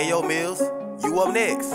Ayo Mills, you up next.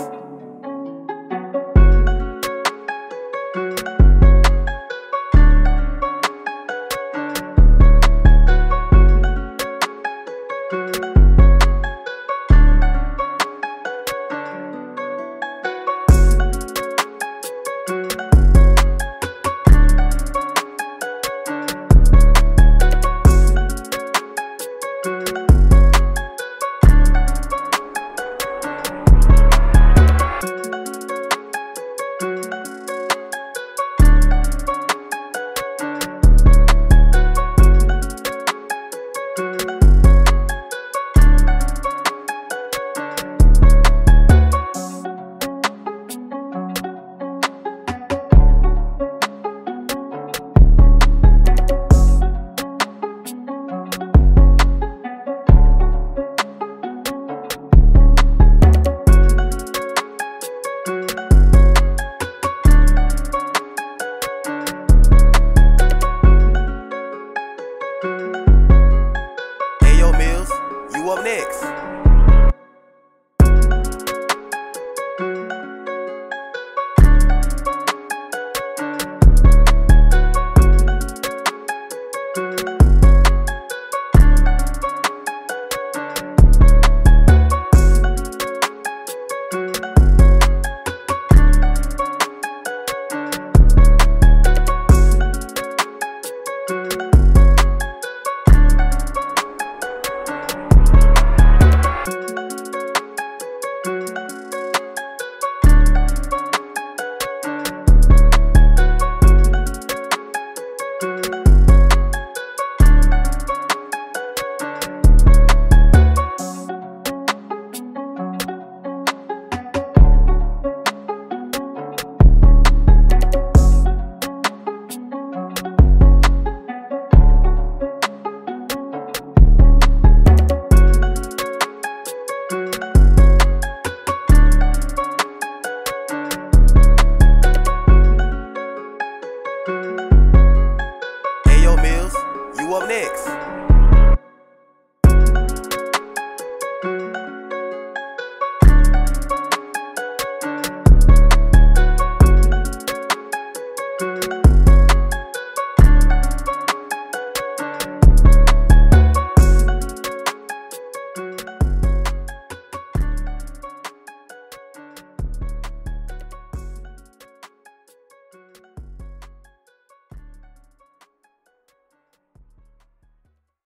Up next. Up next.